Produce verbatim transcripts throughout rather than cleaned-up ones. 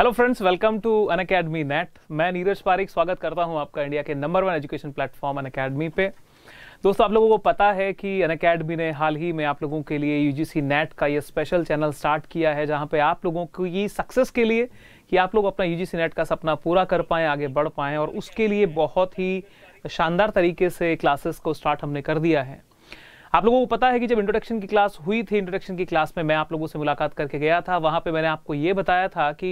Hello friends, welcome to Unacademy NET. मैं नीरज पारिक स्वागत करता हूं आपका इंडिया के number one education platform Unacademy पे। दोस्तों, आप लोगों को पता है कि अनअकैडमी ने हाल ही में आप लोगों के लिए यूजीसी नेट का ये स्पेशल चैनल स्टार्ट किया है, जहां पे आप लोगों को ये सक्सेस के लिए कि आप लोग अपना यूजीसी नेट का सपना पूरा कर पाएँ, आगे बढ़ पाएँ, और उसके लिए बहुत ही शानदार तरीके से क्लासेस को स्टार्ट हमने कर दिया है। आप लोगों को पता है कि जब इंट्रोडक्शन की क्लास हुई थी, इंट्रोडक्शन की क्लास में मैं आप लोगों से मुलाकात करके गया था, वहाँ पे मैंने आपको ये बताया था कि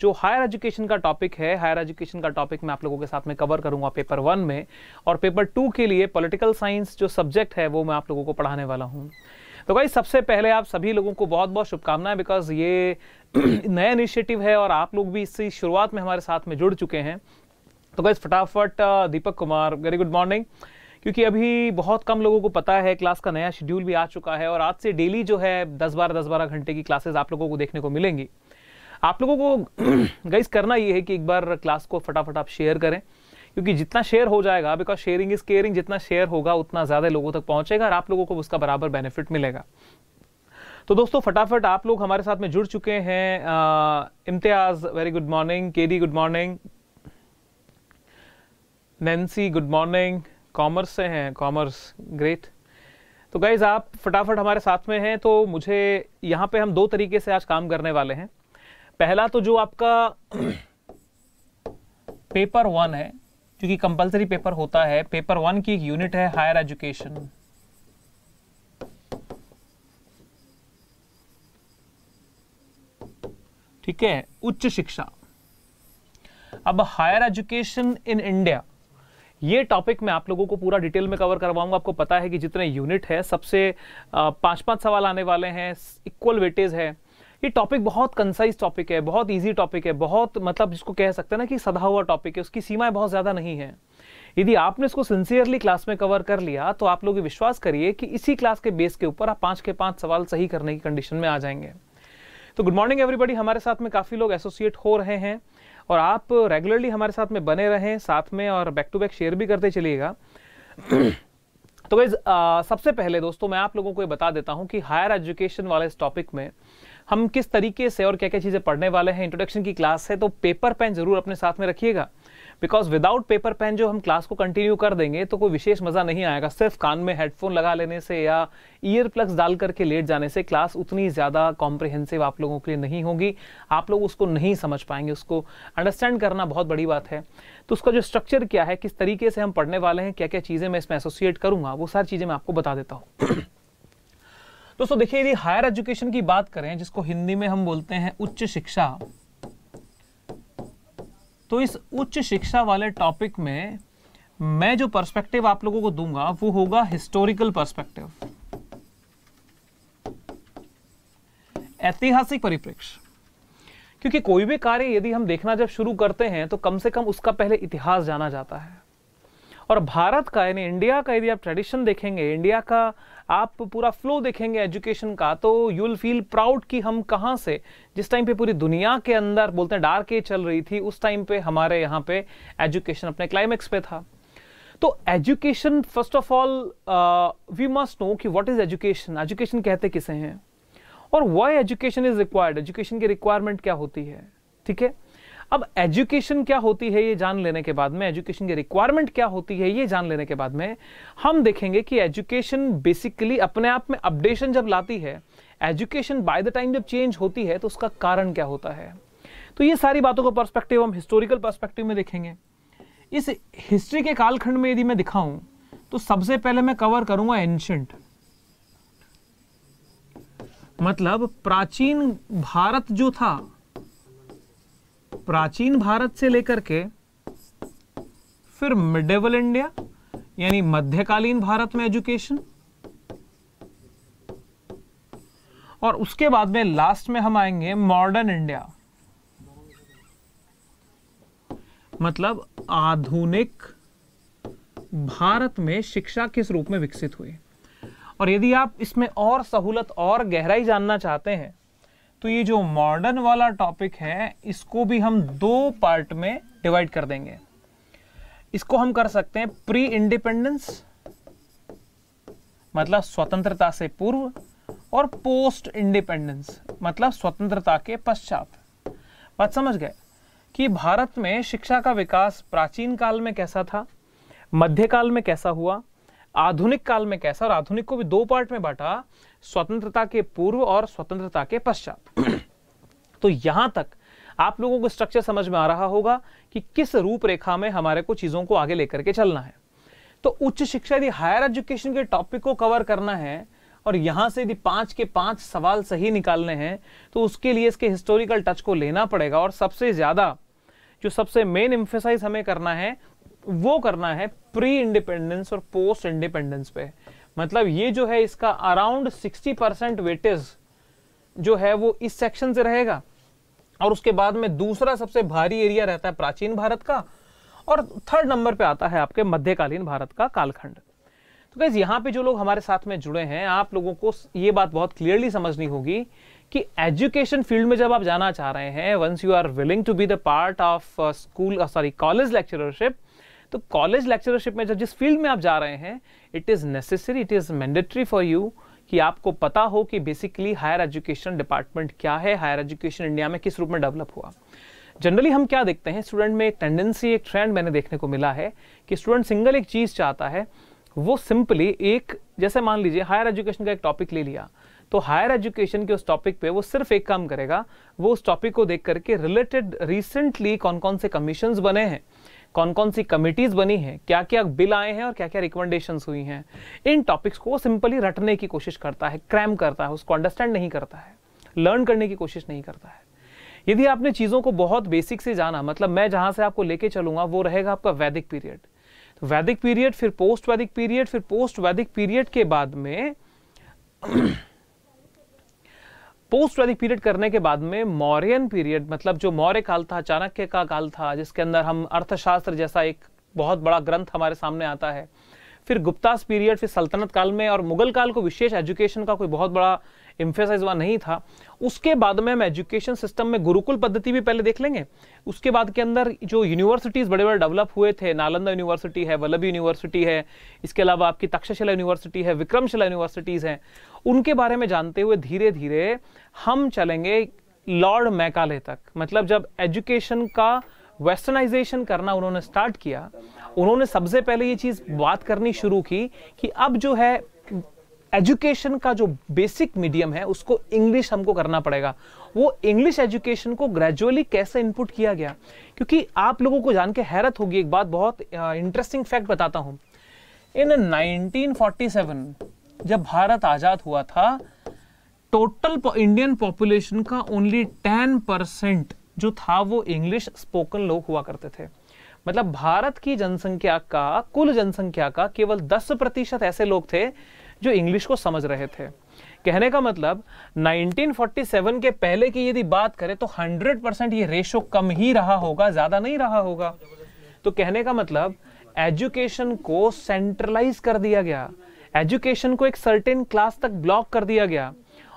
जो हायर एजुकेशन का टॉपिक है, हायर एजुकेशन का टॉपिक मैं आप लोगों के साथ में कवर करूँगा पेपर वन में, और पेपर टू के लिए पॉलिटिकल साइंस जो सब्जेक्ट है वो मैं आप लोगों को पढ़ाने वाला हूँ। तो गाइस, सबसे पहले आप सभी लोगों को बहुत बहुत शुभकामनाएं, बिकॉज ये नया इनिशिएटिव है और आप लोग भी इसकी शुरुआत में हमारे साथ में जुड़ चुके हैं। तो गाइस, फटाफट Deepak Kumar, very good morning. क्योंकि अभी बहुत कम लोगों को पता है, क्लास का नया शेड्यूल भी आ चुका है और आज से डेली जो है दस बारह दस बारह घंटे की क्लासेस आप लोगों को देखने को मिलेंगी। आप लोगों को गाइस करना ये है कि एक बार क्लास को फटाफट आप शेयर करें, क्योंकि जितना शेयर हो जाएगा, बिकॉज शेयरिंग इज केयरिंग, जितना शेयर होगा उतना ज़्यादा लोगों तक पहुँचेगा और आप लोगों को उसका बराबर बेनिफिट मिलेगा। तो दोस्तों, फटाफट आप लोग हमारे साथ में जुड़ चुके हैं। Imtiaz, very good morning. K D, good morning. Nancy, good morning. Commerce से हैं, कॉमर्स, ग्रेट। तो गाइज, आप फटाफट हमारे साथ में हैं। तो मुझे यहाँ पे हम दो तरीके से आज काम करने वाले हैं। पहला तो जो आपका पेपर वन है, क्योंकि कंपलसरी पेपर होता है, पेपर वन की एक यूनिट है हायर एजुकेशन। ठीक है, उच्च शिक्षा। अब हायर एजुकेशन इन इंडिया, ये टॉपिक मैं आप लोगों को पूरा डिटेल में कवर करवाऊंगा। आपको पता है कि जितने यूनिट है सबसे पाँच पाँच सवाल आने वाले हैं, इक्वल वेटेज है। ये टॉपिक बहुत कंसाइज टॉपिक है, बहुत इजी टॉपिक है, बहुत मतलब जिसको कह सकते हैं ना कि सधा हुआ टॉपिक है, उसकी सीमाएं बहुत ज़्यादा नहीं है। यदि आपने इसको सिंसियरली क्लास में कवर कर लिया तो आप लोग विश्वास करिए कि इसी क्लास के बेस के ऊपर आप पाँच के पाँच सवाल सही करने की कंडीशन में आ जाएंगे। तो गुड मॉर्निंग एवरीबॉडी, हमारे साथ में काफ़ी लोग एसोसिएट हो रहे हैं और आप रेगुलरली हमारे साथ में बने रहें साथ में, और बैक टू बैक शेयर भी करते चलिएगा। तो गाइस, सबसे पहले दोस्तों मैं आप लोगों को ये बता देता हूँ कि हायर एजुकेशन वाले इस टॉपिक में हम किस तरीके से और क्या क्या चीज़ें पढ़ने वाले हैं। इंट्रोडक्शन की क्लास है तो पेपर पेन ज़रूर अपने साथ में रखिएगा, बिकॉज विदाउट पेपर पेन जो हम क्लास को कंटिन्यू कर देंगे तो कोई विशेष मज़ा नहीं आएगा। सिर्फ कान में हेडफोन लगा लेने से या ईयर प्लग्स डाल करके लेट जाने से क्लास उतनी ज़्यादा कॉम्प्रिहेंसिव आप लोगों के लिए नहीं होगी, आप लोग उसको नहीं समझ पाएंगे, उसको अंडरस्टैंड करना बहुत बड़ी बात है। तो उसका जो स्ट्रक्चर क्या है, किस तरीके से हम पढ़ने वाले हैं, क्या क्या चीज़ें मैं इसमें एसोसिएट करूँगा, वो सारी चीज़ें मैं आपको बता देता हूँ। दोस्तों देखिए, यदि हायर एजुकेशन की बात करें, जिसको हिंदी में हम बोलते हैं उच्च शिक्षा, तो इस उच्च शिक्षा वाले टॉपिक में मैं जो पर्सपेक्टिव आप लोगों को दूंगा वो होगा हिस्टोरिकल पर्सपेक्टिव, ऐतिहासिक परिप्रेक्ष्य। क्योंकि कोई भी कार्य यदि हम देखना जब शुरू करते हैं तो कम से कम उसका पहले इतिहास जाना जाता है। और भारत का यानी इंडिया का यदि आप ट्रेडिशन देखेंगे, इंडिया का आप पूरा फ्लो देखेंगे एजुकेशन का, तो यू विल फील प्राउड कि हम कहाँ से, जिस टाइम पे पूरी दुनिया के अंदर बोलते हैं डार्क एज चल रही थी, उस टाइम पे हमारे यहाँ पे एजुकेशन अपने क्लाइमेक्स पे था। तो education, first of all we must know कि व्हाट इज एजुकेशन, एजुकेशन कहते किसे हैं और why education is required, education की रिक्वायरमेंट क्या होती है। ठीक है, अब एजुकेशन क्या होती है ये जान लेने के बाद में, एजुकेशन की रिक्वायरमेंट क्या होती है ये जान लेने के बाद में, हम देखेंगे कि एजुकेशन बेसिकली अपने आप में अपडेशन जब लाती है, एजुकेशन बाय द टाइम जब चेंज होती है तो उसका कारण क्या होता है। तो ये सारी बातों का पर्सपेक्टिव हम हिस्टोरिकल पर्सपेक्टिव में देखेंगे। इस हिस्ट्री के कालखंड में यदि मैं दिखाऊं तो सबसे पहले मैं कवर करूंगा एंशंट, मतलब प्राचीन भारत जो था, प्राचीन भारत से लेकर के फिर मिडेवल इंडिया यानी मध्यकालीन भारत में एजुकेशन, और उसके बाद में लास्ट में हम आएंगे मॉडर्न इंडिया, मतलब आधुनिक भारत में शिक्षा किस रूप में विकसित हुई। और यदि आप इसमें और सहूलत और गहराई जानना चाहते हैं तो ये जो मॉडर्न वाला टॉपिक है इसको भी हम दो पार्ट में डिवाइड कर देंगे। इसको हम कर सकते हैं प्री इंडिपेंडेंस, मतलब स्वतंत्रता से पूर्व, और पोस्ट इंडिपेंडेंस, मतलब स्वतंत्रता के पश्चात। बात समझ गए कि भारत में शिक्षा का विकास प्राचीन काल में कैसा था, मध्य काल में कैसा हुआ, आधुनिक काल में कैसा, और आधुनिक को भी दो पार्ट में बांटा, स्वतंत्रता के पूर्व और स्वतंत्रता के पश्चात। तो यहां तक आप लोगों को स्ट्रक्चर समझ में आ रहा होगा कि किस रूपरेखा में हमारे को चीजों को आगे लेकर के चलना है। तो उच्च शिक्षा यदि हायर एजुकेशन के टॉपिक को कवर करना है और यहां से यदि पांच के पांच सवाल सही निकालने हैं तो उसके लिए इसके हिस्टोरिकल टच को लेना पड़ेगा। और सबसे ज्यादा जो सबसे मेन एम्फेसाइज हमें करना है वो करना है प्री इंडिपेंडेंस और पोस्ट इंडिपेंडेंस पे। मतलब ये जो है इसका अराउंड सिक्सटी परसेंट वेटेज जो है वो इस सेक्शन से रहेगा। और उसके बाद में दूसरा सबसे भारी एरिया रहता है प्राचीन भारत का, और थर्ड नंबर पे आता है आपके मध्यकालीन भारत का कालखंड। तो गाइस यहाँ पे जो लोग हमारे साथ में जुड़े हैं, आप लोगों को ये बात बहुत क्लियरली समझनी होगी कि एजुकेशन फील्ड में जब आप जाना चाह रहे हैं, once you are willing to be the part of school sorry college lectureship, तो कॉलेज लेक्चरशिप में जब जिस फील्ड में आप जा रहे हैं, it is necessary, it is mandatory for you कि आपको पता हो कि बेसिकली हायर एजुकेशन डिपार्टमेंट क्या है, हायर एजुकेशन इंडिया में किस रूप में डेवलप हुआ। जनरली हम क्या देखते हैं स्टूडेंट में, एक टेंडेंसी, एक ट्रेंड मैंने देखने को मिला है कि स्टूडेंट सिंगल एक चीज़ चाहता है, वो सिंपली एक, जैसे मान लीजिए हायर एजुकेशन का एक टॉपिक ले लिया, तो हायर एजुकेशन के उस टॉपिक पे वो सिर्फ एक काम करेगा, वो उस टॉपिक को देख करके रिलेटेड रिसेंटली कौन कौन से कमीशंस बने हैं, कौन कौन सी कमिटीज बनी हैं, क्या क्या बिल आए हैं और क्या क्या रिकमेंडेशंस हुई हैं, इन टॉपिक्स को सिंपली रटने की कोशिश करता है, क्रैम करता है, उसको अंडरस्टैंड नहीं करता है, लर्न करने की कोशिश नहीं करता है। यदि आपने चीज़ों को बहुत बेसिक से जाना, मतलब मैं जहाँ से आपको लेके चलूँगा वो रहेगा आपका वैदिक पीरियड, तो वैदिक पीरियड, फिर पोस्ट वैदिक पीरियड, फिर पोस्ट वैदिक पीरियड के बाद में पोस्ट वैदिक पीरियड करने के बाद में मौर्यन पीरियड, मतलब जो मौर्य काल था, चाणक्य का काल था, जिसके अंदर हम अर्थशास्त्र जैसा एक बहुत बड़ा ग्रंथ हमारे सामने आता है, फिर गुप्तास पीरियड, फिर सल्तनत काल में, और मुगल काल को विशेष एजुकेशन का कोई बहुत बड़ा एम्फेसाइज हुआ नहीं था। उसके बाद में हम एजुकेशन सिस्टम में गुरुकुल पद्धति भी पहले देख लेंगे, उसके बाद के अंदर जो यूनिवर्सिटीज़ बड़े बड़े डेवलप हुए थे, नालंदा यूनिवर्सिटी है, वल्लभी यूनिवर्सिटी है, इसके अलावा आपकी तक्षशिला यूनिवर्सिटी है, विक्रमशिला यूनिवर्सिटीज़ हैं, उनके बारे में जानते हुए धीरे धीरे हम चलेंगे लॉर्ड मैकाले तक। मतलब जब एजुकेशन का वेस्टर्नाइजेशन करना उन्होंने स्टार्ट किया, उन्होंने सबसे पहले ये चीज़ बात करनी शुरू की कि अब जो है एजुकेशन का जो बेसिक मीडियम है उसको इंग्लिश हमको करना पड़ेगा। वो इंग्लिश एजुकेशन को ग्रेजुअली कैसे इनपुट किया गया, क्योंकि आप लोगों को जान के हैरत होगी, एक बात बहुत इंटरेस्टिंग फैक्ट बताता हूँ। इन नाइनटीन फोर्टी सेवन जब भारत आज़ाद हुआ था, टोटल इंडियन पॉपुलेशन का ओनली टेन परसेंट जो था वो इंग्लिश स्पोकन लोग हुआ करते थे। मतलब भारत की जनसंख्या का, कुल जनसंख्या का केवल दस प्रतिशत ऐसे लोग थे जो इंग्लिश को समझ रहे थे। कहने का मतलब नाइनटीन फोर्टी सेवन के पहले की यदि बात करें तो हंड्रेड परसेंट ये रेशो कम ही रहा होगा, ज़्यादा नहीं रहा होगा। तो कहने का मतलब एजुकेशन को सेंट्रलाइज कर दिया गया, एजुकेशन को एक सर्टेन क्लास तक ब्लॉक कर दिया गया।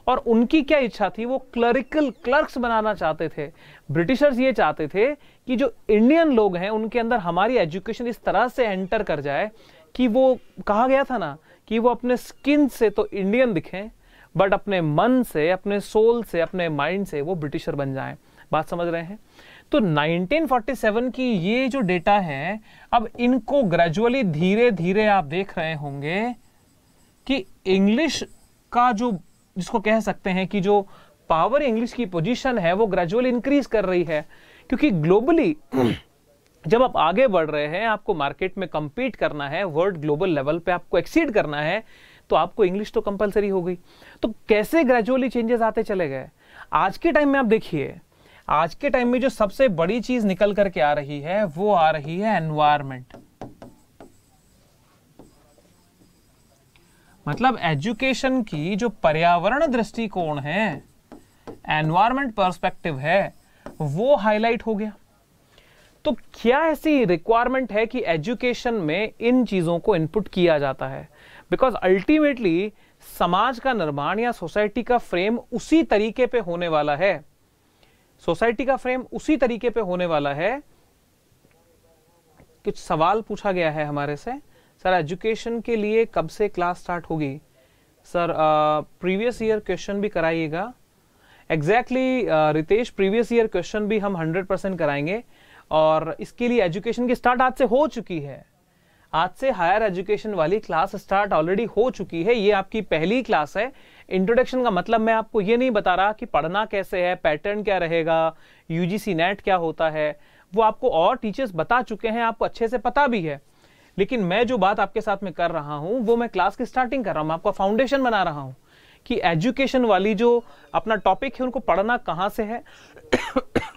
और उनकी क्या इच्छा थी, वो क्लरिकल क्लर्क्स बनाना चाहते थे। ब्रिटिशर्स ये चाहते थे कि जो इंडियन लोग हैं उनके अंदर हमारी एजुकेशन इस तरह से एंटर कर जाए कि वो, कहा गया था ना, कि वो अपने स्किन से तो इंडियन दिखें बट अपने मन से, अपने सोल से, अपने माइंड से वो ब्रिटिशर बन जाएं। बात समझ रहे हैं? तो नाइनटीन फोर्टी सेवन की ये जो डेटा है, अब इनको ग्रेजुअली धीरे धीरे आप देख रहे होंगे कि इंग्लिश का जो, जिसको कह सकते हैं कि जो पावर, इंग्लिश की पोजीशन है वो ग्रेजुअली इंक्रीज कर रही है। क्योंकि ग्लोबली जब आप आगे बढ़ रहे हैं, आपको मार्केट में कंपीट करना है, वर्ल्ड ग्लोबल लेवल पे आपको एक्सीड करना है, तो आपको इंग्लिश तो कंपलसरी हो गई। तो कैसे ग्रेजुअली चेंजेस आते चले गए। आज के टाइम में आप देखिए, आज के टाइम में जो सबसे बड़ी चीज निकल करके आ रही है वो आ रही है एनवायरमेंट। मतलब एजुकेशन की जो पर्यावरण दृष्टिकोण है, एनवायरमेंट पर्सपेक्टिव है, वो हाईलाइट हो गया। तो क्या ऐसी रिक्वायरमेंट है कि एजुकेशन में इन चीज़ों को इनपुट किया जाता है, बिकॉज अल्टीमेटली समाज का निर्माण या सोसाइटी का फ्रेम उसी तरीके पे होने वाला है, सोसाइटी का फ्रेम उसी तरीके पे होने वाला है। कुछ सवाल पूछा गया है हमारे से, सर एजुकेशन के लिए कब से क्लास स्टार्ट होगी, सर प्रीवियस ईयर क्वेश्चन भी कराइएगा, exactly Ritesh previous year question भी हम हंड्रेड परसेंट कराएंगे और इसके लिए एजुकेशन की स्टार्ट आज से हो चुकी है। आज से हायर एजुकेशन वाली क्लास स्टार्ट ऑलरेडी हो चुकी है। ये आपकी पहली क्लास है। इंट्रोडक्शन का मतलब मैं आपको ये नहीं बता रहा कि पढ़ना कैसे है, पैटर्न क्या रहेगा, यूजीसी नेट क्या होता है, वो आपको और टीचर्स बता चुके हैं, आपको अच्छे से पता भी है। लेकिन मैं जो बात आपके साथ में कर रहा हूँ वो मैं क्लास की स्टार्टिंग कर रहा हूँ, आपका फाउंडेशन बना रहा हूँ कि एजुकेशन वाली जो अपना टॉपिक है उनको पढ़ना कहाँ से है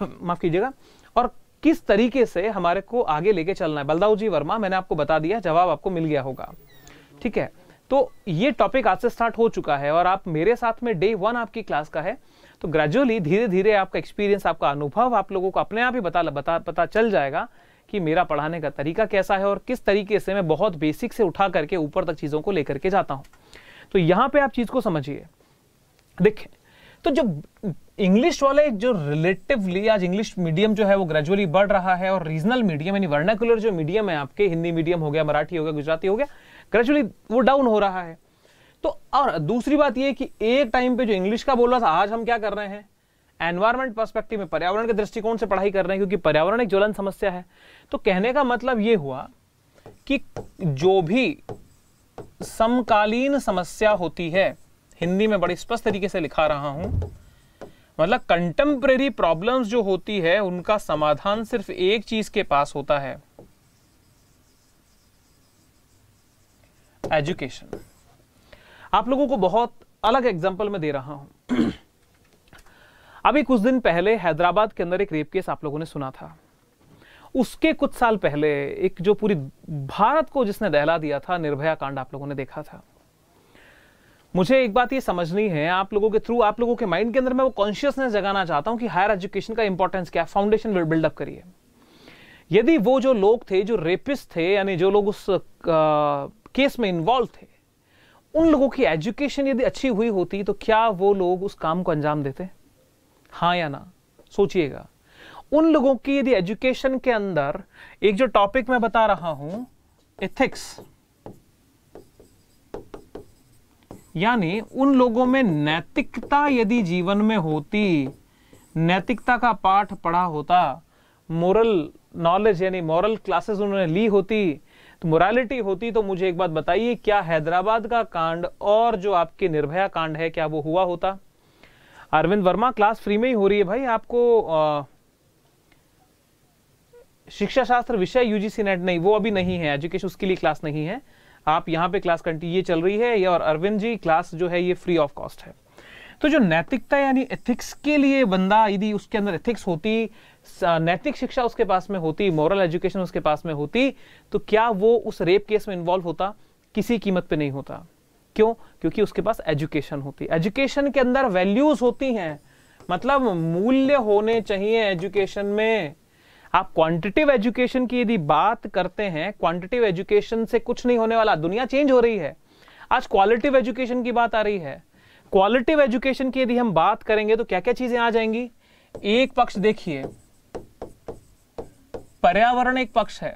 माफ कीजिएगा, और किस तरीके से हमारे को आगे लेके चलना है। बलदाऊ जी वर्मा, मैंने आपको बता दिया, जवाब आपको मिल गया होगा। ठीक है, तो ये टॉपिक आज से स्टार्ट हो चुका है और आप मेरे साथ में डे वन आपकी क्लास का है। तो ग्रेजुअली धीरे धीरे आपका एक्सपीरियंस, आपका अनुभव, आप लोगों को अपने आप ही बता बता पता चल जाएगा कि मेरा पढ़ाने का तरीका कैसा है और किस तरीके से मैं बहुत बेसिक से उठा करके ऊपर तक चीज़ों को लेकर के जाता हूँ। तो यहाँ पे आप चीज़ को समझिए। देखिए, तो जब इंग्लिश वाले जो रिलेटिवली आज इंग्लिश मीडियम जो है वो ग्रेजुअली बढ़ रहा है और रीजनल मीडियम यानी वर्नाकुलर जो मीडियम है आपके, हिंदी मीडियम हो गया, मराठी हो गया, गुजराती हो गया, ग्रेजुअली वो डाउन हो रहा है। तो और दूसरी बात ये कि एक टाइम पे जो इंग्लिश का बोल रहा था, आज हम क्या कर रहे हैं, एनवायरमेंट पर्सपेक्टिव में, पर्यावरण के दृष्टिकोण से पढ़ाई कर रहे हैं क्योंकि पर्यावरण एक ज्वलन समस्या है। तो कहने का मतलब ये हुआ कि जो भी समकालीन समस्या होती है, हिंदी में बड़ी स्पष्ट तरीके से लिखा रहा हूं, मतलब कंटेम्परेरी प्रॉब्लम्स जो होती है उनका समाधान सिर्फ एक चीज के पास होता है, एजुकेशन। आप लोगों को बहुत अलग एग्जांपल में दे रहा हूं। अभी कुछ दिन पहले हैदराबाद के अंदर एक रेप केस आप लोगों ने सुना था। उसके कुछ साल पहले एक जो पूरी भारत को जिसने दहला दिया था, निर्भया कांड, आप लोगों ने देखा था। मुझे एक बात ये समझनी है आप लोगों के थ्रू, आप लोगों के माइंड के अंदर मैं वो कॉन्शियसनेस जगाना चाहता हूं कि हायर एजुकेशन का इंपॉर्टेंस क्या है, फाउंडेशन बिल्डअप करिए। यदि वो जो लोग थे जो रेपिस्ट थे, यानी जो लोग उस केस में इन्वॉल्व थे, उन लोगों की एजुकेशन यदि अच्छी हुई होती तो क्या वो लोग उस काम को अंजाम देते, हाँ या ना? सोचिएगा। उन लोगों की यदि एजुकेशन के अंदर एक जो टॉपिक मैं बता रहा हूं, एथिक्स, यानी उन लोगों में नैतिकता यदि जीवन में होती, नैतिकता का पाठ पढ़ा होता, मोरल नॉलेज यानी मोरल क्लासेस उन्होंने ली होती, तो मोरालिटी होती, तो मुझे एक बात बताइए, क्या हैदराबाद का कांड और जो आपके निर्भया कांड है क्या वो हुआ होता? अरविंद वर्मा, क्लास फ्री में ही हो रही है भाई। आपको आ, शिक्षा शास्त्र विषय यूजीसी नेट नहीं, वो अभी नहीं है, एजुकेशन उसके लिए क्लास नहीं है। आप यहाँ पे क्लास कंटिन्यू ये चल रही है ये, और अरविंद जी क्लास जो है ये फ्री ऑफ कॉस्ट है। तो जो नैतिकता यानी एथिक्स के लिए बंदा, यदि उसके अंदर एथिक्स होती, नैतिक शिक्षा उसके पास में होती, मॉरल एजुकेशन उसके पास में होती, तो क्या वो उस रेप केस में इन्वॉल्व होता? किसी कीमत पर नहीं होता। क्यों? क्योंकि उसके पास एजुकेशन होती। एजुकेशन के अंदर वैल्यूज होती हैं, मतलब मूल्य होने चाहिए एजुकेशन में। आप क्वांटिटिव एजुकेशन की यदि बात करते हैं, क्वांटिटिव एजुकेशन से कुछ नहीं होने वाला। दुनिया चेंज हो रही है, आज क्वालिटिव एजुकेशन की बात आ रही है। क्वालिटिव एजुकेशन की यदि हम बात करेंगे तो क्या क्या चीजें आ जाएंगी? एक पक्ष देखिए, पर्यावरण एक पक्ष है।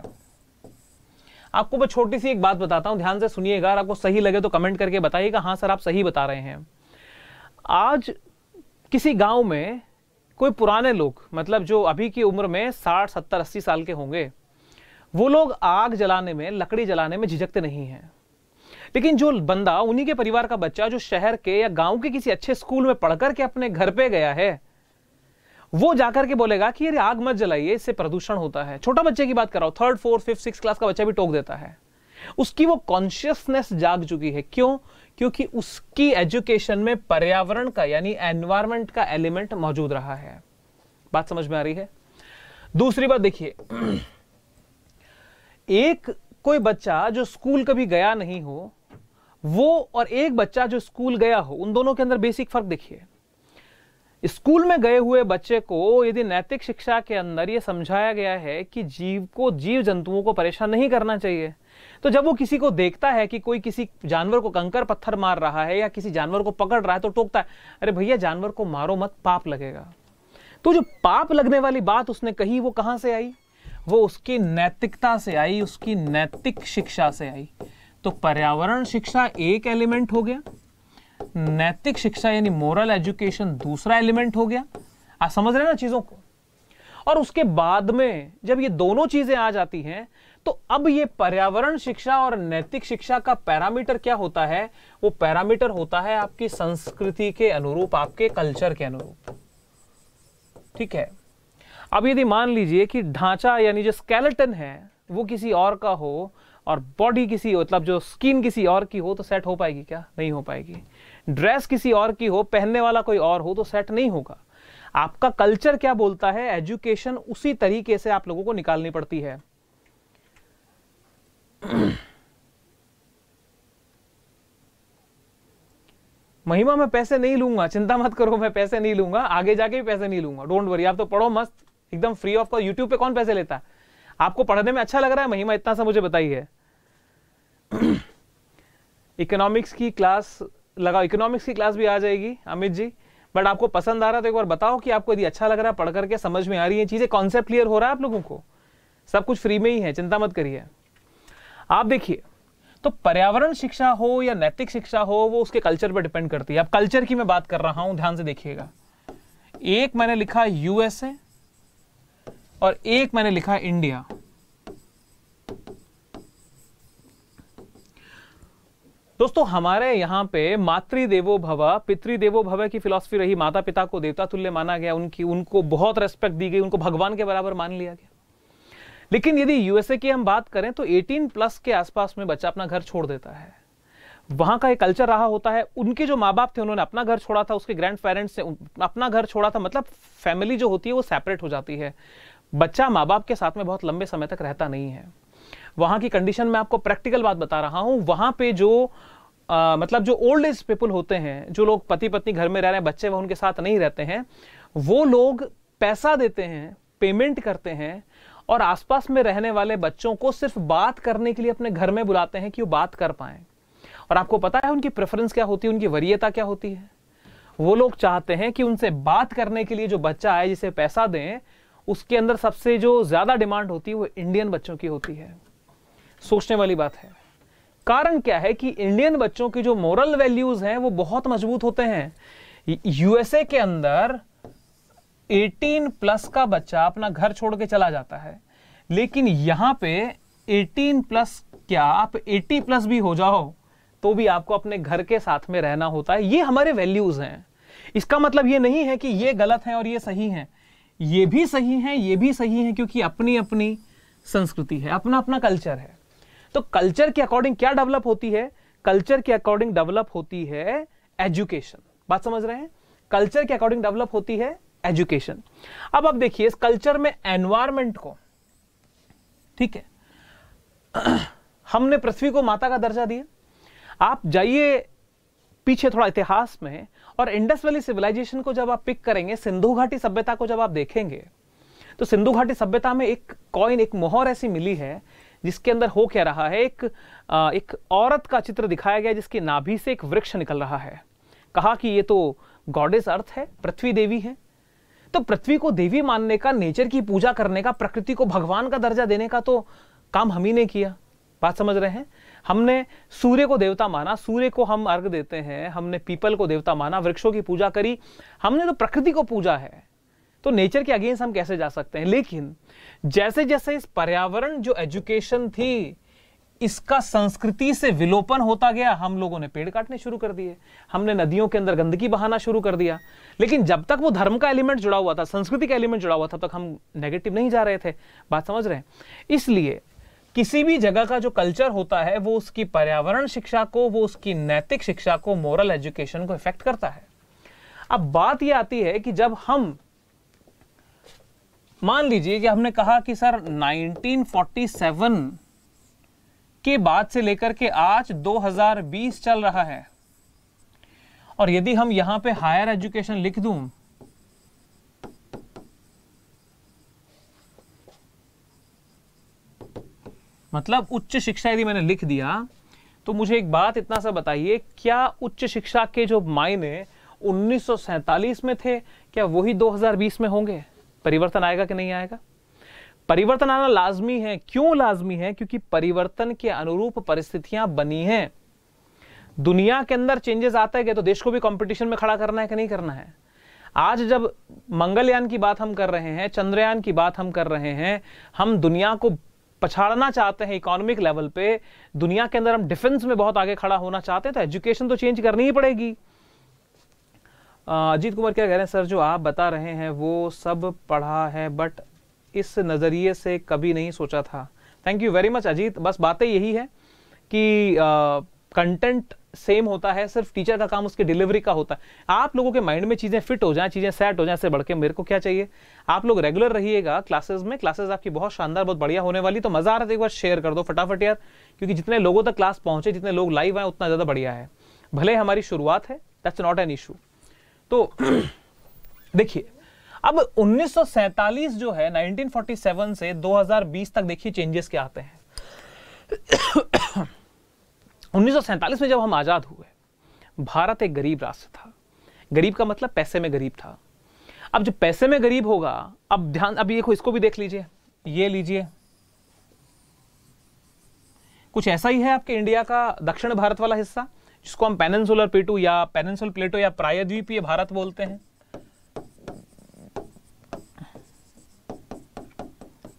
आपको मैं छोटी सी एक बात बताता हूं, ध्यान से सुनिएगा, अगर आपको सही लगे तो कमेंट करके बताइएगा, हाँ सर आप सही बता रहे हैं। आज किसी गांव में कोई पुराने लोग, मतलब जो अभी की उम्र में साठ सत्तर अस्सी साल के होंगे, वो लोग आग जलाने में, लकड़ी जलाने में झिझकते नहीं हैं। लेकिन जो बंदा, उन्हीं के परिवार का बच्चा जो शहर के या गांव के किसी अच्छे स्कूल में पढ़कर के अपने घर पे गया है, वो जाकर के बोलेगा कि यार आग मत जलाइए, इससे प्रदूषण होता है। छोटा बच्चे की बात कर रहा हूं, third fourth fifth six class का बच्चा भी टोक देता है। उसकी वो कॉन्शियसनेस जाग चुकी है। क्यों? क्योंकि उसकी एजुकेशन में पर्यावरण का यानी एनवायरमेंट का एलिमेंट मौजूद रहा है। बात समझ में आ रही है? दूसरी बात देखिए, एक कोई बच्चा जो स्कूल कभी गया नहीं हो वो और एक बच्चा जो स्कूल गया हो, उन दोनों के अंदर बेसिक फर्क देखिए। स्कूल में गए हुए बच्चे को यदि नैतिक शिक्षा के अंदर ये समझाया गया है कि जीव को, जीव जंतुओं को परेशान नहीं करना चाहिए, तो जब वो किसी को देखता है कि कोई किसी जानवर को कंकर पत्थर मार रहा है या किसी जानवर को पकड़ रहा है तो टोकता है, अरे भैया जानवर को मारो मत, पाप लगेगा। तो जो पाप लगने वाली बात उसने कही वो कहां से आई? वो उसकी नैतिकता से आई, उसकी नैतिक शिक्षा से आई। तो पर्यावरण शिक्षा एक एलिमेंट हो गया, नैतिक शिक्षा यानी मोरल एजुकेशन दूसरा एलिमेंट हो गया। आप समझ रहे हैं ना चीजों को। और उसके बाद में जब ये दोनों चीजें आ जाती हैं तो अब ये पर्यावरण शिक्षा और नैतिक शिक्षा का पैरामीटर क्या होता है, वो पैरामीटर होता है आपकी संस्कृति के अनुरूप, आपके कल्चर के अनुरूप। ठीक है। अब यदि मान लीजिए कि ढांचा यानी जो स्केलेटन है वो किसी और का हो और बॉडी किसी मतलब जो स्किन किसी और की हो तो सेट हो पाएगी क्या? नहीं हो पाएगी। ड्रेस किसी और की हो, पहनने वाला कोई और हो तो सेट नहीं होगा। आपका कल्चर क्या बोलता है, एजुकेशन उसी तरीके से आप लोगों को निकालनी पड़ती है। महिमा मैं पैसे नहीं लूंगा, चिंता मत करो, मैं पैसे नहीं लूंगा, आगे जाके भी पैसे नहीं लूंगा, डोंट वरी। आप तो पढ़ो मस्त एकदम फ्री ऑफ कॉस्ट, यूट्यूब पे कौन पैसे लेता है? आपको पढ़ने में अच्छा लग रहा है महिमा, इतना सा मुझे बताई है। इकोनॉमिक्स की क्लास लगाओ, इकोनॉमिक्स की क्लास भी आ जाएगी अमित जी, बट आपको पसंद आ रहा है तो एक बार बताओ कि आपको यदि अच्छा लग रहा है, पढ़ करके समझ में आ रही है चीजें, कॉन्सेप्ट क्लियर हो रहा है आप लोगों को, सब कुछ फ्री में ही है, चिंता मत करिए। आप देखिए तो पर्यावरण शिक्षा हो या नैतिक शिक्षा हो वो उसके कल्चर पर डिपेंड करती है। अब कल्चर की मैं बात कर रहा हूं, ध्यान से देखिएगा। एक मैंने लिखा यूएसए और एक मैंने लिखा इंडिया। दोस्तों हमारे यहाँ पे मातृदेवो भव पितृदेवो भव की फिलॉसफी रही, माता पिता को देवता तुल्य माना गया, उनकी उनको बहुत रेस्पेक्ट दी गई, उनको भगवान के बराबर मान लिया गया। लेकिन यदि यूएसए की हम बात करें तो अठारह प्लस के आसपास में बच्चा अपना घर छोड़ देता है। वहां का एक कल्चर रहा होता है, उनके जो माँ बाप थे उन्होंने अपना घर छोड़ा था, उसके ग्रैंड पेरेंट्स ने अपना घर छोड़ा था, मतलब फैमिली जो होती है वो सेपरेट हो जाती है, बच्चा माँ बाप के साथ में बहुत लंबे समय तक रहता नहीं है। वहां की कंडीशन में आपको प्रैक्टिकल बात बता रहा हूं। वहां पे जो आ, मतलब जो ओल्ड एज पीपल होते हैं, जो लोग पति पत्नी घर में रह रहे हैं, बच्चे वह उनके साथ नहीं रहते हैं, वो लोग पैसा देते हैं, पेमेंट करते हैं और आसपास में रहने वाले बच्चों को सिर्फ बात करने के लिए अपने घर में बुलाते हैं कि वो बात कर पाए। और आपको पता है उनकी प्रेफरेंस क्या होती है, उनकी वरीयता क्या होती है। वो लोग चाहते हैं कि उनसे बात करने के लिए जो बच्चा आए जिसे पैसा दें, उसके अंदर सबसे जो ज्यादा डिमांड होती है वो इंडियन बच्चों की होती है। सोचने वाली बात है। कारण क्या है कि इंडियन बच्चों की जो मोरल वैल्यूज हैं वो बहुत मजबूत होते हैं। यूएसए के अंदर अठारह प्लस का बच्चा अपना घर छोड़ के चला जाता है, लेकिन यहां पे अठारह प्लस क्या, आप अस्सी प्लस भी हो जाओ तो भी आपको अपने घर के साथ में रहना होता है। ये हमारे वैल्यूज हैं। इसका मतलब ये नहीं है कि ये गलत है और ये सही है, ये भी सही है, ये भी सही है, क्योंकि अपनी अपनी संस्कृति है, अपना अपना कल्चर है। तो कल्चर के अकॉर्डिंग क्या डेवलप होती है? कल्चर के अकॉर्डिंग डेवलप होती है एजुकेशन। बात समझ रहे हैं? कल्चर के अकॉर्डिंग डेवलप होती है एजुकेशन। अब आप देखिए इस कल्चर में एनवायरमेंट को, ठीक है, हमने पृथ्वी को माता का दर्जा दिया। आप जाइए पीछे थोड़ा इतिहास में और इंडस वैली सिविलाइजेशन को जब आप पिक करेंगे, सिंधु घाटी सभ्यता को जब आप देखेंगे तो सिंधु घाटी सभ्यता में एक कॉइन, एक मोहर ऐसी मिली है जिसके अंदर हो क्या रहा है, एक एक औरत का चित्र दिखाया गया जिसकी नाभि से एक वृक्ष निकल रहा है। कहा कि ये तो गॉडेस अर्थ है, पृथ्वी देवी है। तो पृथ्वी को देवी मानने का, नेचर की पूजा करने का, प्रकृति को भगवान का दर्जा देने का तो काम हम ही ने किया। बात समझ रहे हैं? हमने सूर्य को देवता माना, सूर्य को हम अर्घ देते हैं, हमने पीपल को देवता माना, वृक्षों की पूजा करी, हमने तो प्रकृति को पूजा है, तो नेचर के अगेंस्ट हम कैसे जा सकते हैं। लेकिन जैसे जैसे इस पर्यावरण जो एजुकेशन थी इसका संस्कृति से विलोपन होता गया, हम लोगों ने पेड़ काटने शुरू कर दिए, हमने नदियों के अंदर गंदगी बहाना शुरू कर दिया। लेकिन जब तक वो धर्म का एलिमेंट जुड़ा हुआ था, संस्कृति का एलिमेंट जुड़ा हुआ था, तब तक हम नेगेटिव नहीं जा रहे थे। बात समझ रहे हैं? इसलिए किसी भी जगह का जो कल्चर होता है वो उसकी पर्यावरण शिक्षा को, वो उसकी नैतिक शिक्षा को, मोरल एजुकेशन को इफेक्ट करता है। अब बात ये आती है कि जब हम मान लीजिए कि हमने कहा कि सर उन्नीस सौ सैंतालीस के बाद से लेकर के आज दो हज़ार बीस चल रहा है, और यदि हम यहां पे हायर एजुकेशन लिख दूं मतलब उच्च शिक्षा यदि मैंने लिख दिया, तो मुझे एक बात इतना सा बताइए, क्या उच्च शिक्षा के जो मायने उन्नीस सौ सैंतालीस में थे क्या वही दो हज़ार बीस में होंगे? परिवर्तन आएगा कि नहीं आएगा? परिवर्तन आना लाजमी है। क्यों लाजमी है? क्योंकि परिवर्तन के अनुरूप परिस्थितियां बनी हैं। दुनिया के अंदर चेंजेस आते गए तो देश को भी कंपटीशन में खड़ा करना है कि नहीं करना है। आज जब मंगलयान की बात हम कर रहे हैं, चंद्रयान की बात हम कर रहे हैं, हम दुनिया को पछाड़ना चाहते हैं इकोनॉमिक लेवल पे, दुनिया के अंदर हम डिफेंस में बहुत आगे खड़ा होना चाहते हैं, तो एजुकेशन तो चेंज करनी ही पड़ेगी। अजीत कुमार क्या कह रहे हैं, सर जो आप बता रहे हैं वो सब पढ़ा है बट इस नज़रिए से कभी नहीं सोचा था। Thank you very much Ajit. बस बातें यही है कि कंटेंट सेम होता है, सिर्फ टीचर का काम उसके डिलीवरी का होता है। आप लोगों के माइंड में चीज़ें फिट हो जाएं, चीज़ें सेट हो जाएं, इससे बढ़ के मेरे को क्या चाहिए। आप लोग रेगुलर रहिएगा क्लासेस में, क्लासेस आपकी बहुत शानदार बहुत बढ़िया होने वाली। तो मज़ा आ रहा था, एक बार शेयर कर दो फटाफट यार, क्योंकि जितने लोगों तक क्लास पहुँचे, जितने लोग लाइव आए, उतना ज़्यादा बढ़िया है। भले हमारी शुरुआत है, दैट्स नॉट एन इशू। तो देखिए अब उन्नीस सौ सैंतालीस जो है, नाइनटीन फोर्टी सेवन से दो हज़ार बीस तक देखिए चेंजेस क्या आते हैं। उन्नीस सौ सैंतालीस में जब हम आज़ाद हुए, भारत एक गरीब राष्ट्र था। गरीब का मतलब पैसे में गरीब था। अब जो पैसे में गरीब होगा, अब ध्यान, अब ये इसको भी देख लीजिए, ये लीजिए, कुछ ऐसा ही है आपके इंडिया का दक्षिण भारत वाला हिस्सा, जिसको हम पेनिनसुलर प्लेटो या पेनिनसुलर प्लेटो या प्रायद्वीपीय भारत बोलते हैं।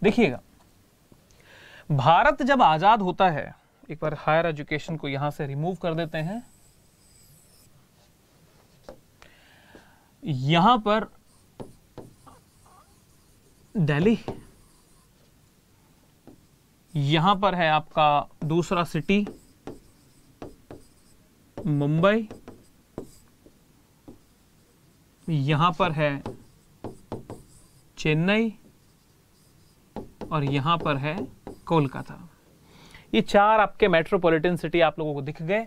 देखिएगा भारत जब आज़ाद होता है, एक बार हायर एजुकेशन को यहां से रिमूव कर देते हैं, यहां पर दिल्ली, यहां पर है आपका दूसरा सिटी मुंबई, यहां पर है चेन्नई और यहां पर है कोलकाता। ये चार आपके मेट्रोपॉलिटन सिटी आप लोगों को दिख गए।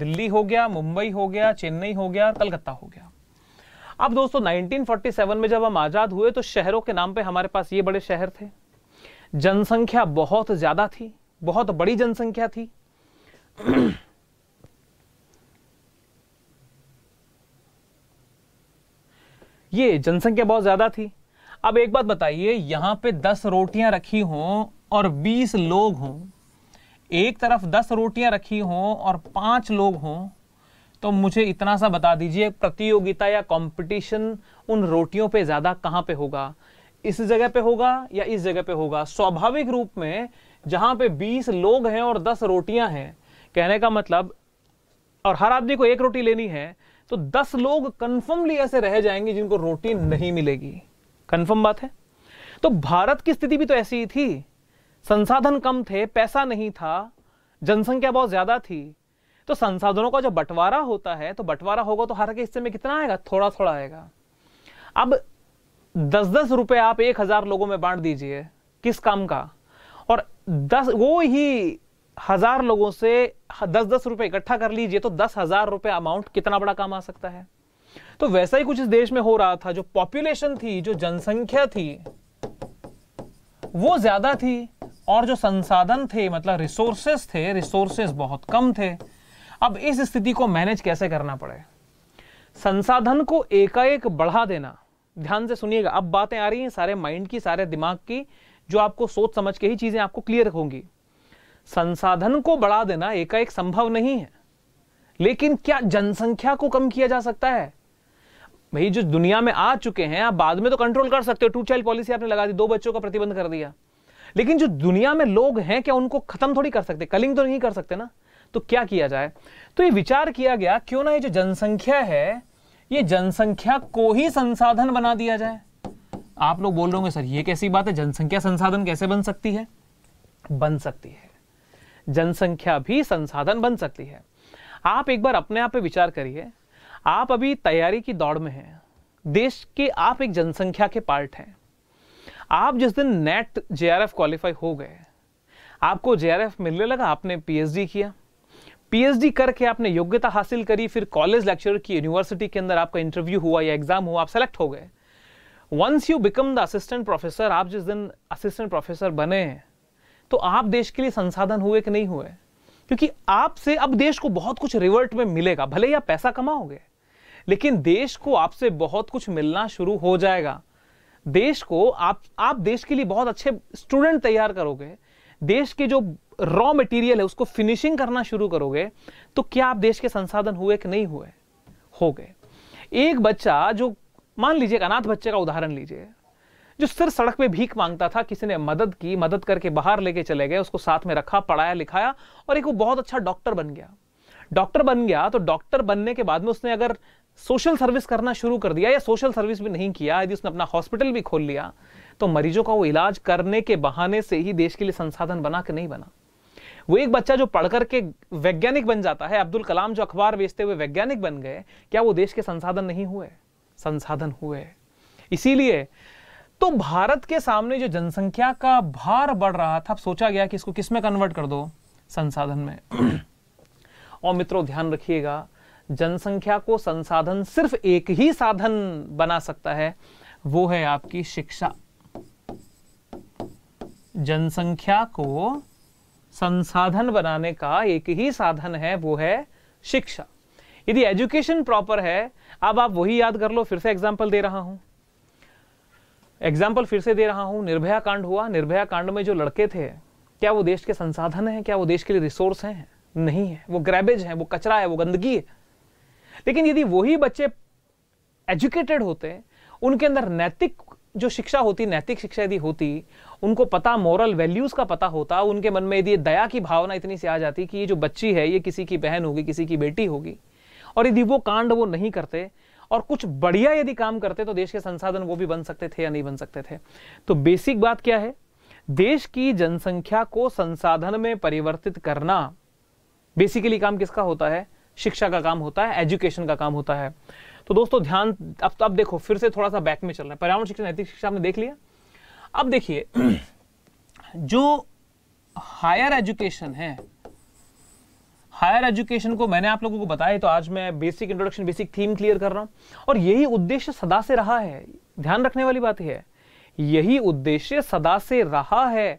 दिल्ली हो गया, मुंबई हो गया, चेन्नई हो गया, कलकत्ता हो गया। अब दोस्तों नाइनटीन फोर्टी सेवन में जब हम आज़ाद हुए तो शहरों के नाम पे हमारे पास ये बड़े शहर थे। जनसंख्या बहुत ज़्यादा थी, बहुत बड़ी जनसंख्या थी। ये जनसंख्या बहुत ज़्यादा थी। अब एक बात बताइए, यहाँ पे दस रोटियाँ रखी हों और बीस लोग हों, एक तरफ दस रोटियां रखी हों और पांच लोग हों, तो मुझे इतना सा बता दीजिए, प्रतियोगिता या कंपटीशन उन रोटियों पे ज़्यादा कहाँ पे होगा, इस जगह पे होगा या इस जगह पे होगा। स्वाभाविक रूप में जहाँ पे बीस लोग हैं और दस रोटियां हैं, कहने का मतलब, और हर आदमी को एक रोटी लेनी है, तो दस लोग कन्फर्मली ऐसे रह जाएंगे जिनको रोटी नहीं मिलेगी। कन्फर्म बात है। तो भारत की स्थिति भी तो ऐसी ही थी, संसाधन कम थे, पैसा नहीं था, जनसंख्या बहुत ज़्यादा थी। तो संसाधनों का जो बंटवारा होता है, तो बंटवारा होगा तो हर के हिस्से में कितना आएगा, थोड़ा थोड़ा आएगा। अब दस दस रुपये आप एक हज़ार लोगों में बांट दीजिए, किस काम का, और दस वो ही हज़ार लोगों से दस दस रुपये इकट्ठा कर लीजिए, तो दस हज़ार रुपये अमाउंट कितना बड़ा काम आ सकता है। तो वैसा ही कुछ इस देश में हो रहा था। जो पॉपुलेशन थी, जो जनसंख्या थी, वो ज़्यादा थी, और जो संसाधन थे, मतलब रिसोर्सेज थे, रिसोर्सेज बहुत कम थे। अब इस स्थिति को मैनेज कैसे करना पड़े। संसाधन को एकाएक बढ़ा देना, ध्यान से सुनिएगा, अब बातें आ रही हैं सारे माइंड की, सारे दिमाग की, जो आपको सोच समझ के ही चीज़ें आपको क्लियर होंगी। संसाधन को बढ़ा देना एकाएक संभव नहीं है, लेकिन क्या जनसंख्या को कम किया जा सकता है। भाई जो दुनिया में आ चुके हैं, आप बाद में तो कंट्रोल कर सकते हो, टू चाइल्ड पॉलिसी आपने लगा दी, दो बच्चों का प्रतिबंध कर दिया, लेकिन जो दुनिया में लोग हैं क्या उनको खत्म थोड़ी कर सकते, कलिंग तो नहीं कर सकते ना। तो क्या किया जाए, तो ये विचार किया गया क्यों ना ये जो जनसंख्या है, ये जनसंख्या को ही संसाधन बना दिया जाए। आप लोग बोल रहे होंगे सर ये कैसी बात है, जनसंख्या संसाधन कैसे बन सकती है। बन सकती है, जनसंख्या भी संसाधन बन सकती है। आप एक बार अपने आप पर विचार करिए, आप अभी तैयारी की दौड़ में हैं, देश के आप एक जनसंख्या के पार्ट हैं। आप जिस दिन NET J R F qualify हो गए, आपको जे आर एफ मिलने लगा, आपने पी एच डी किया, पी एच डी करके आपने योग्यता हासिल करी, फिर कॉलेज लेक्चरर की यूनिवर्सिटी के अंदर आपका इंटरव्यू हुआ या एग्जाम हुआ, आप सेलेक्ट हो गए। Once you become the assistant professor, आप जिस दिन असिस्टेंट प्रोफेसर बने, तो आप देश के लिए संसाधन हुए कि नहीं हुए, क्योंकि आपसे अब देश को बहुत कुछ रिवर्ट में मिलेगा। भले ही आप पैसा कमाओगे, लेकिन देश को आपसे बहुत कुछ मिलना शुरू हो जाएगा। देश को आप आप देश के लिए बहुत अच्छे स्टूडेंट तैयार करोगे, देश के जो रॉ मटेरियल है उसको फिनिशिंग करना शुरू करोगे तो क्या आप देश के संसाधन हुए कि नहीं हुए? हो गए। एक बच्चा जो मान लीजिए अनाथ बच्चे का उदाहरण लीजिए जो सिर्फ सड़क पे भीख मांगता था, किसी ने मदद की, मदद करके बाहर लेके चले गए, उसको साथ में रखा, पढ़ाया लिखाया और एक वो बहुत अच्छा डॉक्टर बन गया। डॉक्टर बन गया तो डॉक्टर बनने के बाद में उसने अगर सोशल सर्विस करना शुरू कर दिया या सोशल सर्विस भी नहीं किया, यदि उसने अपना हॉस्पिटल भी खोल लिया तो मरीजों का वो इलाज करने के बहाने से ही देश के लिए संसाधन बना कि नहीं बना? वो एक बच्चा जो पढ़ करके वैज्ञानिक बन जाता है, अब्दुल कलाम जो अखबार बेचते हुए वैज्ञानिक बन गए, क्या वो देश के संसाधन नहीं हुए? संसाधन हुए। इसीलिए तो भारत के सामने जो जनसंख्या का भार बढ़ रहा था, अब सोचा गया कि इसको किस में कन्वर्ट कर दो? संसाधन में। और मित्रों ध्यान रखिएगा, जनसंख्या को संसाधन सिर्फ एक ही साधन बना सकता है, वो है आपकी शिक्षा। जनसंख्या को संसाधन बनाने का एक ही साधन है, वो है शिक्षा। यदि एजुकेशन प्रॉपर है, अब आप वही याद कर लो, फिर से एग्जाम्पल दे रहा हूं एग्जाम्पल फिर से दे रहा हूं निर्भया कांड हुआ। निर्भया कांड में जो लड़के थे, क्या वो देश के संसाधन है? क्या वो देश के लिए रिसोर्स है? नहीं है। वो ग्रैबेज है, वो कचरा है, वो गंदगी है। लेकिन यदि वही बच्चे एजुकेटेड होते, उनके अंदर नैतिक जो शिक्षा होती, नैतिक शिक्षा यदि होती, उनको पता, मॉरल वैल्यूज का पता होता, उनके मन में यदि दया की भावना इतनी सी आ जाती कि ये जो बच्ची है ये किसी की बहन होगी, किसी की बेटी होगी, और यदि वो कांड वो नहीं करते और कुछ बढ़िया यदि काम करते तो देश के संसाधन वो भी बन सकते थे या नहीं बन सकते थे। तो बेसिक बात क्या है, देश की जनसंख्या को संसाधन में परिवर्तित करना बेसिकली काम किसका होता है? शिक्षा का काम होता है, एजुकेशन का काम होता है। तो दोस्तों ध्यान, अब अब देखो फिर से थोड़ा सा बैक में चल रहा है। पर्यावरण शिक्षा, नैतिक शिक्षा आपने देख लिया। अब देखिए जो हायर एजुकेशन है, हायर एजुकेशन को मैंने आप लोगों को बताया, तो आज मैं basic introduction, basic theme clear कर रहा हूं और यही उद्देश्य सदा से रहा है। ध्यान रखने वाली बात है, यही उद्देश्य सदा से रहा है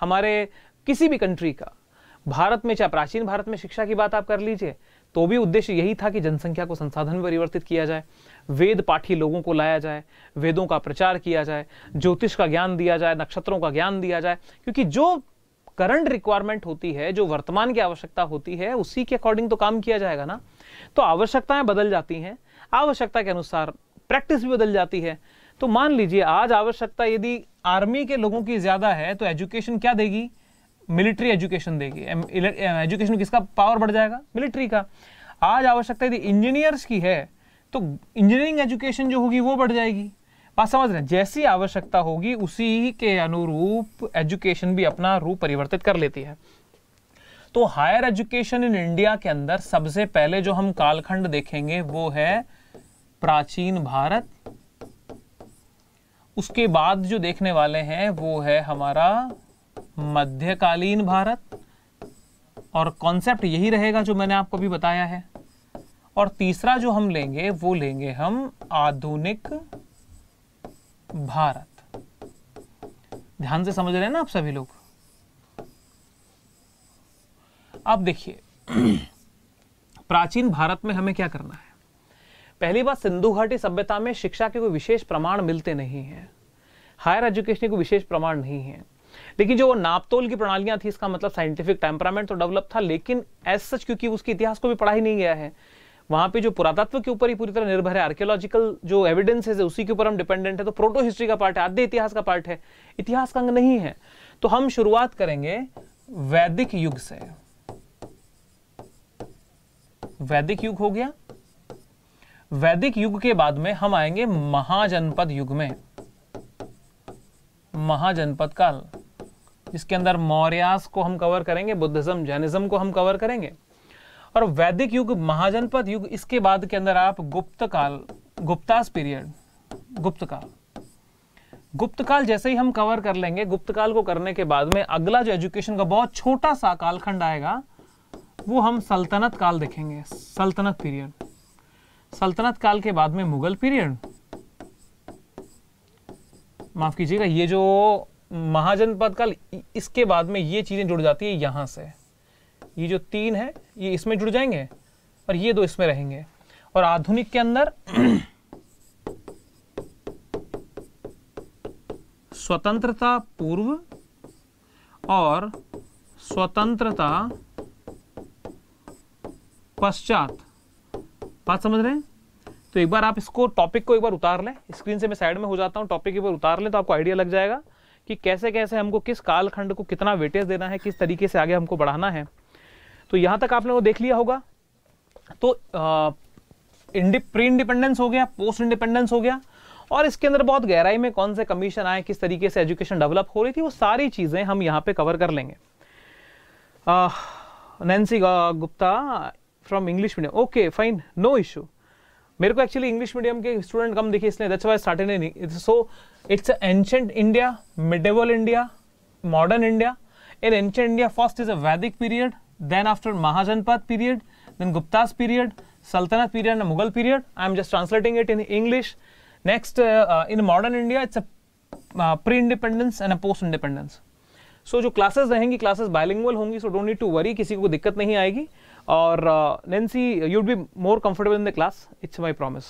हमारे किसी भी कंट्री का। भारत में, चाहे प्राचीन भारत में शिक्षा की बात आप कर लीजिए तो भी उद्देश्य यही था कि जनसंख्या को संसाधन में परिवर्तित किया जाए, वेद पाठी लोगों को लाया जाए, वेदों का प्रचार किया जाए, ज्योतिष का ज्ञान दिया जाए, नक्षत्रों का ज्ञान दिया जाए, क्योंकि जो करंट रिक्वायरमेंट होती है, जो वर्तमान की आवश्यकता होती है, उसी के अकॉर्डिंग तो काम किया जाएगा ना। तो आवश्यकताएं बदल जाती हैं, आवश्यकता के अनुसार प्रैक्टिस भी बदल जाती है। तो मान लीजिए आज आवश्यकता यदि आर्मी के लोगों की ज्यादा है तो एजुकेशन क्या देगी? मिलिट्री एजुकेशन देगी। एजुकेशन किसका पावर बढ़ जाएगा? मिलिट्री का। आज आवश्यकता यदि इंजीनियर्स की है तो इंजीनियरिंग एजुकेशन जो होगी वो बढ़ जाएगी। बात समझ रहे हैं, जैसी आवश्यकता होगी उसी के अनुरूप एजुकेशन भी अपना रूप परिवर्तित कर लेती है। तो हायर एजुकेशन इन इंडिया के अंदर सबसे पहले जो हम कालखंड देखेंगे वो है प्राचीन भारत, उसके बाद जो देखने वाले हैं वो है हमारा मध्यकालीन भारत, और कॉन्सेप्ट यही रहेगा जो मैंने आपको भी बताया है, और तीसरा जो हम लेंगे वो लेंगे हम आधुनिक भारत। ध्यान से समझ रहे हैं ना आप सभी लोग? अब देखिए प्राचीन भारत में हमें क्या करना है। पहली बात, सिंधु घाटी सभ्यता में शिक्षा के कोई विशेष प्रमाण मिलते नहीं है, हायर एजुकेशन के कोई विशेष प्रमाण नहीं है। लेकिन जो वो नापतोल की प्रणालियां थी, इसका मतलब साइंटिफिक टेम्परामेंट तो डेवलप था, लेकिन एज सच क्योंकि उसके इतिहास को भी पढ़ा ही नहीं गया है, वहां पे जो पुरातत्व के ऊपर ही पूरी तरह निर्भर है, आर्कियोलॉजिकल जो एविडेंसेस है उसी के ऊपर हम डिपेंडेंट है, तो प्रोटो हिस्ट्री का पार्ट है, आधे इतिहास का पार्ट है, इतिहास का अंग नहीं है। तो हम शुरुआत करेंगे वैदिक युग से। वैदिक युग हो गया, वैदिक युग के बाद में हम आएंगे महाजनपद युग में, महाजनपद काल, जिसके अंदर मौर्यास को हम कवर करेंगे, बुद्धिज्म, जैनिज्म को हम कवर करेंगे। और वैदिक युग, महाजनपद युग, इसके बाद के अंदर आप गुप्त काल, गुप्तास पीरियड, गुप्त काल, गुप्त काल जैसे ही हम कवर कर लेंगे, गुप्त काल को करने के बाद में अगला जो एजुकेशन का बहुत छोटा सा कालखंड आएगा वो हम सल्तनत काल देखेंगे, सल्तनत पीरियड। सल्तनत काल के बाद में मुगल पीरियड, माफ कीजिएगा, ये जो महाजनपद काल, इसके बाद में ये चीजें जुड़ जाती है यहां से, ये जो तीन है ये इसमें जुड़ जाएंगे और ये दो इसमें रहेंगे। और आधुनिक के अंदर स्वतंत्रता पूर्व और स्वतंत्रता पश्चात, बात समझ रहे हैं? तो एक बार आप इसको टॉपिक को एक बार उतार लें, स्क्रीन से मैं साइड में हो जाता हूँ, टॉपिक एक बार उतार लें तो आपको आइडिया लग जाएगा कि कैसे कैसे हमको किस कालखंड को कितना वेटेज देना है, किस तरीके से आगे हमको बढ़ाना है। तो यहाँ तक आपने वो देख लिया होगा। तो प्री इंडिपेंडेंस हो गया, पोस्ट इंडिपेंडेंस हो गया, और इसके अंदर बहुत गहराई में कौन से कमीशन आए, किस तरीके से एजुकेशन डेवलप हो रही थी, वो सारी चीज़ें हम यहाँ पे कवर कर लेंगे। Nancy Gupta from English medium, okay fine, no issue. मेरे को एक्चुअली इंग्लिश मीडियम के स्टूडेंट कम दिखे, इसलिए दैट्स व्हाई स्टार्टेड नहीं। So it's ancient India, medieval India, modern India. In ancient India first is a Vedic period, then after Mahajanapada period, then Guptas period, Saltanat period and Mughal period. I am just translating it in English. Next, uh, in modern India, it's a uh, pre-independence and a post-independence. So जो classes रहेंगी, classes bilingual होंगी, so don't need to worry, किसी को दिक्कत नहीं आएगी। और Nancy, you'd be more comfortable in the class, it's my promise.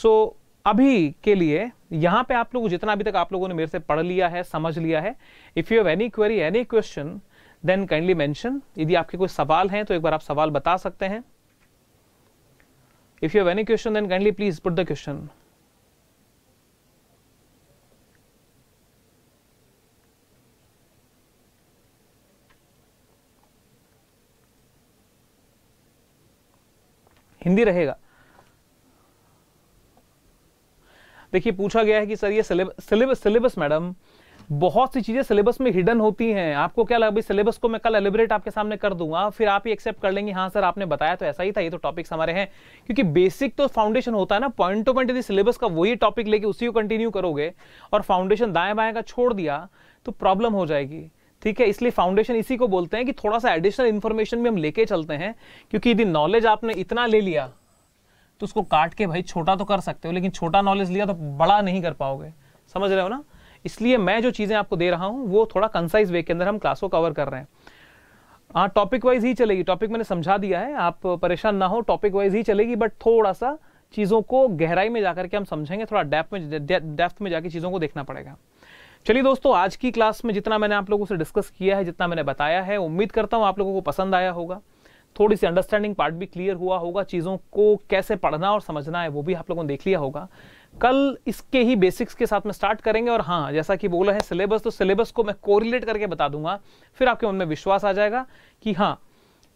So अभी के लिए यहाँ पे आप लोग जितना अभी तक आप लोगों ने मेरे से पढ़ लिया है, समझ लिया है, if you have any query, any question, then kindly mention। यदि आपके कोई सवाल हैं तो एक बार आप सवाल बता सकते हैं। If you have any question, then kindly please put the question। Hindi रहेगा। देखिए पूछा गया है कि सर ये सिलेबस, सिलेबस मैडम बहुत सी चीजें सिलेबस में हिडन होती हैं, आपको क्या लगा भाई सिलेबस को मैं कल एलिब्रेट आपके सामने कर दूंगा फिर आप ही एक्सेप्ट कर लेंगे, हाँ सर आपने बताया तो ऐसा ही था, ये तो टॉपिक्स हमारे हैं। क्योंकि बेसिक तो फाउंडेशन होता है ना, पॉइंट टू पॉइंट यदि सिलेबस का वही टॉपिक लेके उसी को कंटिन्यू करोगे और फाउंडेशन दाएं बाएं का छोड़ दिया तो प्रॉब्लम हो जाएगी, ठीक है। इसलिए फाउंडेशन इसी को बोलते हैं कि थोड़ा सा एडिशनल इन्फॉर्मेशन भी हम लेके चलते हैं, क्योंकि यदि नॉलेज आपने इतना ले लिया तो उसको काट के भाई छोटा तो कर सकते हो, लेकिन छोटा नॉलेज लिया तो बड़ा नहीं कर पाओगे, समझ रहे हो ना। इसलिए मैं जो चीज़ें आपको दे रहा हूँ वो थोड़ा कंसाइज वे के अंदर हम क्लास को कवर कर रहे हैं। हाँ टॉपिक वाइज ही चलेगी, टॉपिक मैंने समझा दिया है, आप परेशान ना हो, टॉपिक वाइज ही चलेगी, बट थोड़ा सा चीज़ों को गहराई में जाकर के हम समझेंगे, थोड़ा डेप्थ में डेप्थ में जाके चीज़ों को देखना पड़ेगा। चलिए दोस्तों, आज की क्लास में जितना मैंने आप लोगों से डिस्कस किया है, जितना मैंने बताया है, उम्मीद करता हूँ आप लोगों को पसंद आया होगा, थोड़ी सी अंडरस्टैंडिंग पार्ट भी क्लियर हुआ होगा, चीज़ों को कैसे पढ़ना और समझना है वो भी आप लोगों ने देख लिया होगा। कल इसके ही बेसिक्स के साथ में स्टार्ट करेंगे, और हाँ जैसा कि बोला है सिलेबस, तो सिलेबस को मैं कोरिलेट करके बता दूंगा, फिर आपके मन में विश्वास आ जाएगा कि हाँ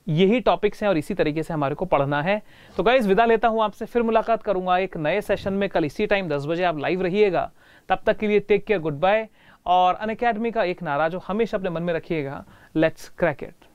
यही टॉपिक्स हैं और इसी तरीके से हमारे को पढ़ना है। तो गाइज विदा लेता हूँ आपसे, फिर मुलाकात करूँगा एक नए सेशन में, कल इसी टाइम दस बजे आप लाइव रहिएगा, तब तक के लिए टेक केयर, गुड बाय। और अनअकैडमी का एक नारा जो हमेशा अपने मन में रखिएगा, लेट्स क्रैक इट।